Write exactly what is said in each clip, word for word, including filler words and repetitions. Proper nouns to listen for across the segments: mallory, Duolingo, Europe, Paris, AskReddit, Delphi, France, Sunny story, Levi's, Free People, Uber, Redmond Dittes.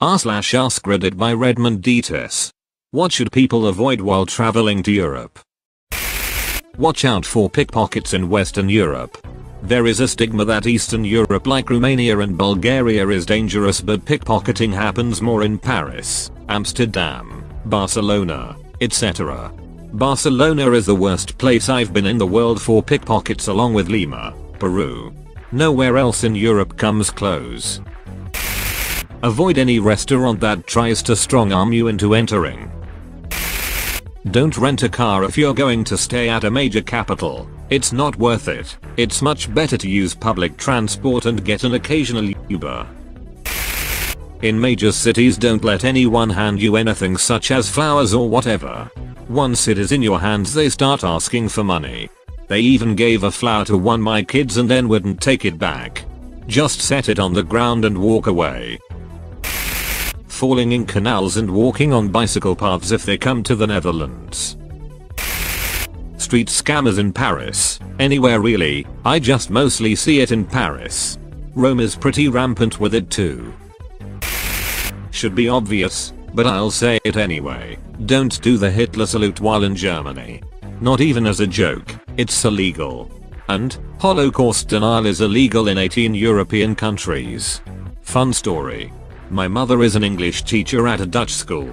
r slash AskReddit by Redmond Dittes. What should people avoid while traveling to Europe? Watch out for pickpockets in Western Europe. There is a stigma that Eastern Europe like Romania and Bulgaria is dangerous, but pickpocketing happens more in Paris, Amsterdam, Barcelona, et cetera. Barcelona is the worst place I've been in the world for pickpockets, along with Lima, Peru. Nowhere else in Europe comes close. Avoid any restaurant that tries to strong-arm you into entering. Don't rent a car if you're going to stay at a major capital. It's not worth it. It's much better to use public transport and get an occasional Uber. In major cities, don't let anyone hand you anything, such as flowers or whatever. Once it is in your hands, they start asking for money. They even gave a flower to one of my kids and then wouldn't take it back. Just set it on the ground and walk away. Falling in canals and walking on bicycle paths if they come to the Netherlands. Street scammers in Paris, anywhere really, I just mostly see it in Paris. Rome is pretty rampant with it too. Should be obvious, but I'll say it anyway. Don't do the Hitler salute while in Germany. Not even as a joke, it's illegal. And Holocaust denial is illegal in eighteen European countries. Fun story. My mother is an English teacher at a Dutch school.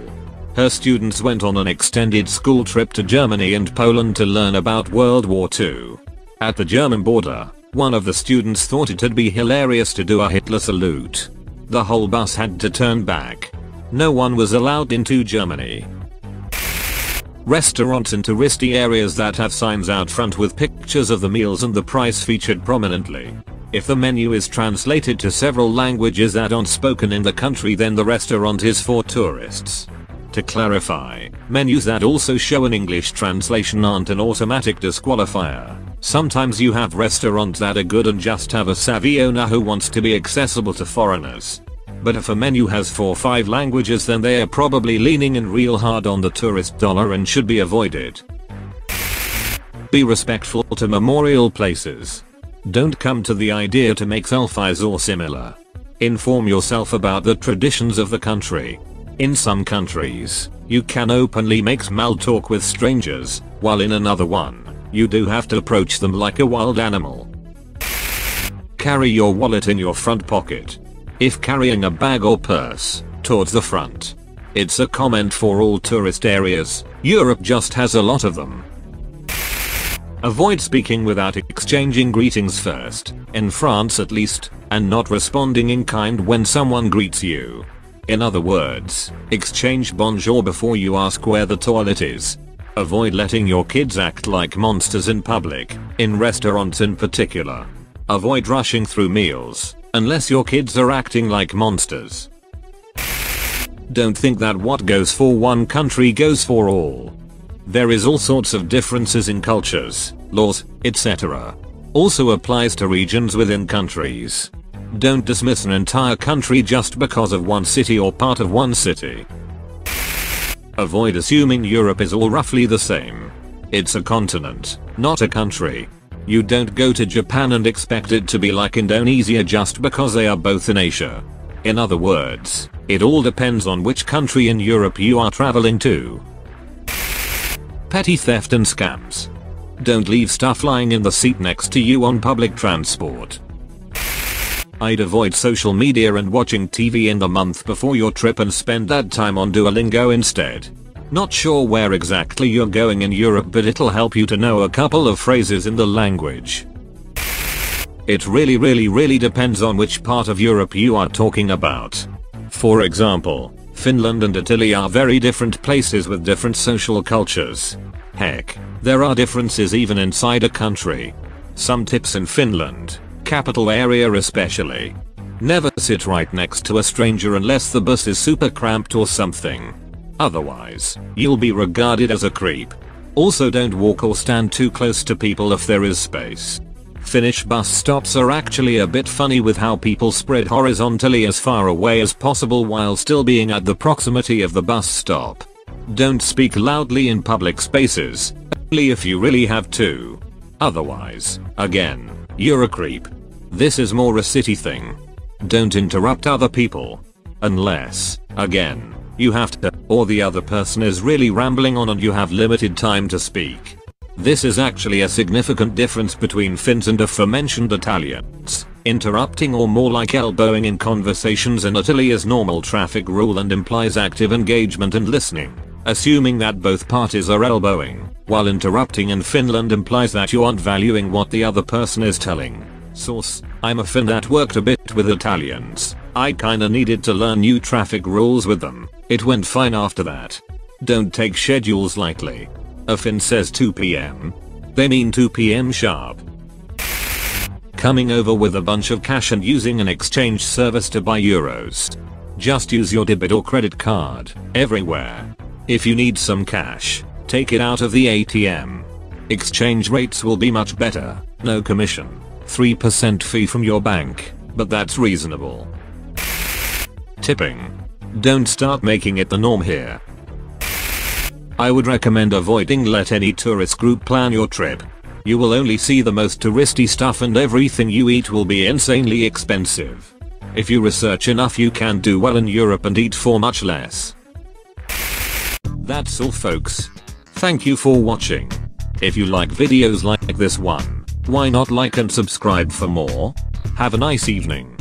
Her students went on an extended school trip to Germany and Poland to learn about World War Two. At the German border, one of the students thought it'd be hilarious to do a Hitler salute. The whole bus had to turn back. No one was allowed into Germany. Restaurants in touristy areas that have signs out front with pictures of the meals and the price featured prominently. If the menu is translated to several languages that aren't spoken in the country, then the restaurant is for tourists. To clarify, menus that also show an English translation aren't an automatic disqualifier. Sometimes you have restaurants that are good and just have a savvy owner who wants to be accessible to foreigners. But if a menu has four or five languages, then they are probably leaning in real hard on the tourist dollar and should be avoided. Be respectful to memorial places. Don't come to the idea to make selfies or similar. Inform yourself about the traditions of the country. In some countries, you can openly make small talk with strangers, while in another one, you do have to approach them like a wild animal. Carry your wallet in your front pocket. If carrying a bag or purse, towards the front. It's a comment for all tourist areas. Europe just has a lot of them. Avoid speaking without exchanging greetings first, in France at least, and not responding in kind when someone greets you. In other words, exchange bonjour before you ask where the toilet is. Avoid letting your kids act like monsters in public, in restaurants in particular. Avoid rushing through meals, unless your kids are acting like monsters. Don't think that what goes for one country goes for all. There is all sorts of differences in cultures, laws, et cetera. Also applies to regions within countries. Don't dismiss an entire country just because of one city or part of one city. Avoid assuming Europe is all roughly the same. It's a continent, not a country. You don't go to Japan and expect it to be like Indonesia just because they are both in Asia. In other words, it all depends on which country in Europe you are traveling to. Petty theft and scams. Don't leave stuff lying in the seat next to you on public transport. I'd avoid social media and watching T V in the month before your trip and spend that time on Duolingo instead. Not sure where exactly you're going in Europe, but it'll help you to know a couple of phrases in the language. It really really really depends on which part of Europe you are talking about. For example, Finland and Italy are very different places with different social cultures. Heck, there are differences even inside a country. Some tips in Finland, capital area especially. Never sit right next to a stranger unless the bus is super cramped or something. Otherwise, you'll be regarded as a creep. Also, don't walk or stand too close to people if there is space. Finnish bus stops are actually a bit funny with how people spread horizontally as far away as possible while still being at the proximity of the bus stop. Don't speak loudly in public spaces, only if you really have to. Otherwise, again, you're a creep. This is more a city thing. Don't interrupt other people. Unless, again, you have to, or the other person is really rambling on and you have limited time to speak. This is actually a significant difference between Finns and aforementioned Italians. Interrupting or more like elbowing in conversations in Italy is normal traffic rule and implies active engagement and listening, assuming that both parties are elbowing, while interrupting in Finland implies that you aren't valuing what the other person is telling. Source: I'm a Finn that worked a bit with Italians. I kinda needed to learn new traffic rules with them. It went fine after that. Don't take schedules lightly. A Finn says two p m. They mean two p m sharp. Coming over with a bunch of cash and using an exchange service to buy euros. Just use your debit or credit card, everywhere. If you need some cash, take it out of the A T M. Exchange rates will be much better, no commission, three percent fee from your bank, but that's reasonable. Tipping. Don't start making it the norm here. I would recommend avoiding let any tourist group plan your trip. You will only see the most touristy stuff and everything you eat will be insanely expensive. If you research enough you can do well in Europe and eat for much less. That's all, folks. Thank you for watching. If you like videos like this one, why not like and subscribe for more? Have a nice evening.